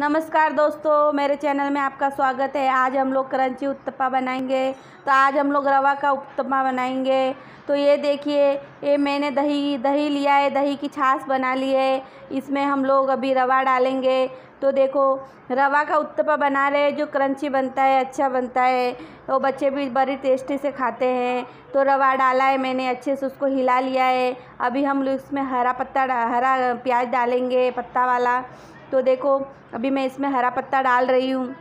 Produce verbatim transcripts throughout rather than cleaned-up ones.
नमस्कार दोस्तों, मेरे चैनल में आपका स्वागत है। आज हम लोग क्रंची उत्तपा बनाएंगे। तो आज हम लोग रवा का उत्तपा बनाएंगे। तो ये देखिए, ये मैंने दही दही लिया है, दही की छाछ बना ली है। इसमें हम लोग अभी रवा डालेंगे। तो देखो, रवा का उत्तपा बना रहे हैं जो क्रंची बनता है, अच्छा बनता है। तो बच्चे भी बड़ी टेस्टी से खाते हैं। तो रवा डाला है मैंने, अच्छे से उसको हिला लिया है। अभी हम लोग इसमें हरा पत्ता हरा प्याज डालेंगे, पत्ता वाला। तो देखो, अभी मैं इसमें हरा पत्ता डाल रही हूँ।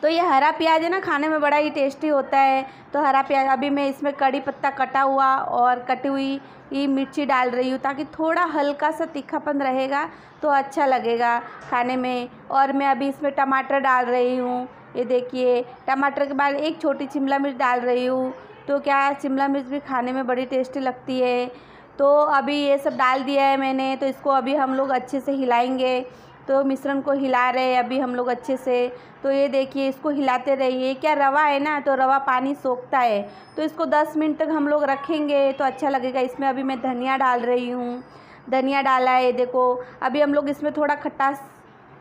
तो ये हरा प्याज है ना, खाने में बड़ा ही टेस्टी होता है। तो हरा प्याज, अभी मैं इसमें कड़ी पत्ता कटा हुआ और कटी हुई ये मिर्ची डाल रही हूँ, ताकि थोड़ा हल्का सा तीखापन रहेगा तो अच्छा लगेगा खाने में। और मैं अभी इसमें टमाटर डाल रही हूँ, ये देखिए। टमाटर के बाद एक छोटी शिमला मिर्च डाल रही हूँ। तो क्या शिमला मिर्च भी खाने में बड़ी टेस्टी लगती है। तो अभी ये सब डाल दिया है मैंने। तो इसको अभी हम लोग अच्छे से हिलाएंगे। तो मिश्रण को हिला रहे हैं अभी हम लोग अच्छे से। तो ये देखिए, इसको हिलाते रहिए। क्या रवा है ना, तो रवा पानी सोखता है। तो इसको दस मिनट तक हम लोग रखेंगे तो अच्छा लगेगा। इसमें अभी मैं धनिया डाल रही हूँ, धनिया डाला है, देखो। अभी हम लोग इसमें थोड़ा खट्टा,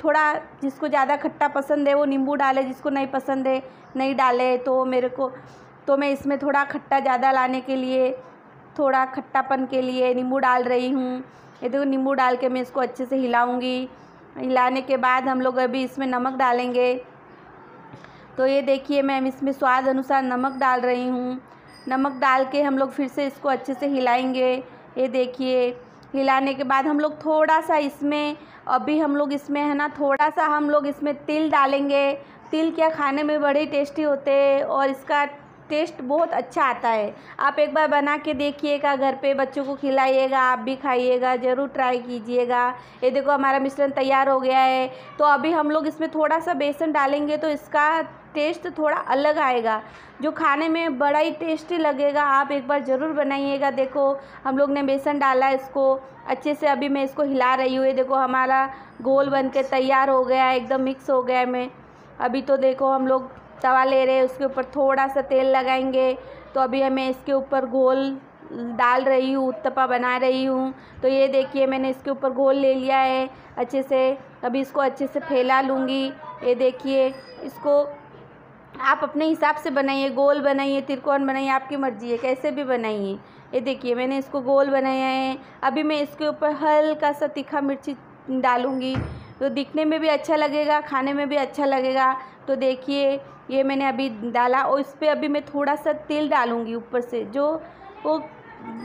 थोड़ा जिसको ज़्यादा खट्टा पसंद है वो नींबू डाले, जिसको नहीं पसंद है नहीं डाले। तो मेरे को तो मैं इसमें थोड़ा खट्टा ज़्यादा लाने के लिए, थोड़ा खट्टापन के लिए नींबू डाल रही हूँ। ये देखो, नींबू डाल के मैं इसको अच्छे से हिलाऊंगी। हिलाने के बाद हम लोग अभी इसमें नमक डालेंगे। तो ये देखिए, मैं इसमें स्वाद अनुसार नमक डाल रही हूँ। नमक डाल के हम लोग फिर से इसको अच्छे से हिलाएंगे। ये देखिए, हिलाने के बाद हम लोग थोड़ा सा इसमें, अभी हम लोग इसमें है ना, थोड़ा सा हम लोग इसमें तिल डालेंगे। तिल क्या खाने में बड़े टेस्टी होते हैं और इसका टेस्ट बहुत अच्छा आता है। आप एक बार बना के देखिएगा, घर पे बच्चों को खिलाइएगा, आप भी खाइएगा, ज़रूर ट्राई कीजिएगा। ये देखो, हमारा मिश्रण तैयार हो गया है। तो अभी हम लोग इसमें थोड़ा सा बेसन डालेंगे तो इसका टेस्ट थोड़ा अलग आएगा, जो खाने में बड़ा ही टेस्टी लगेगा। आप एक बार ज़रूर बनाइएगा। देखो, हम लोग ने बेसन डाला, इसको अच्छे से अभी मैं इसको हिला रही हूँ। ये देखो, हमारा गोल बन के तैयार हो गया है, एकदम मिक्स हो गया है। मैं अभी तो देखो, हम लोग तवा ले रहे हैं, उसके ऊपर थोड़ा सा तेल लगाएंगे। तो अभी मैं इसके ऊपर गोल डाल रही हूँ, उत्तपा बना रही हूँ। तो ये देखिए, मैंने इसके ऊपर गोल ले लिया है अच्छे से। अभी इसको अच्छे से फैला लूँगी। ये देखिए, इसको आप अपने हिसाब से बनाइए, गोल बनाइए, त्रिकोण बनाइए, आपकी मर्जी है, कैसे भी बनाइए। ये देखिए, मैंने इसको गोल बनाया है। अभी मैं इसके ऊपर हल्का सा तीखा मिर्ची डालूँगी, तो दिखने में भी अच्छा लगेगा, खाने में भी अच्छा लगेगा। तो देखिए, ये मैंने अभी डाला और इस पर अभी मैं थोड़ा सा तेल डालूँगी ऊपर से, जो वो,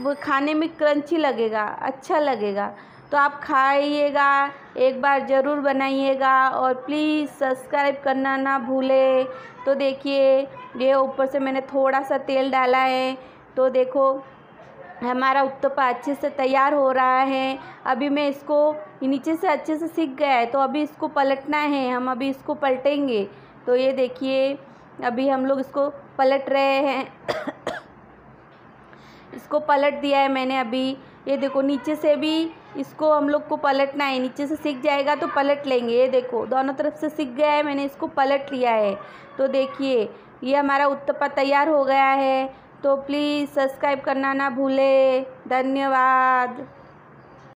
वो खाने में क्रंची लगेगा, अच्छा लगेगा। तो आप खाइएगा, एक बार ज़रूर बनाइएगा और प्लीज़ सब्सक्राइब करना ना भूलें। तो देखिए, ये ऊपर से मैंने थोड़ा सा तेल डाला है। तो देखो, हमारा उत्तपा अच्छे से तैयार हो रहा है। अभी मैं इसको नीचे से अच्छे से सिक गया है। तो अभी इसको पलटना है, हम अभी इसको पलटेंगे। तो ये देखिए, अभी हम लोग इसको पलट रहे हैं। इसको पलट दिया है मैंने अभी। ये देखो, नीचे से भी इसको हम लोग को पलटना है, नीचे से सिक जाएगा तो पलट लेंगे। ये देखो, दोनों तरफ से सिक गया है, मैंने इसको पलट लिया है। तो देखिए, ये हमारा उत्तपा तैयार हो गया है। तो प्लीज़ सब्सक्राइब करना ना भूले। धन्यवाद।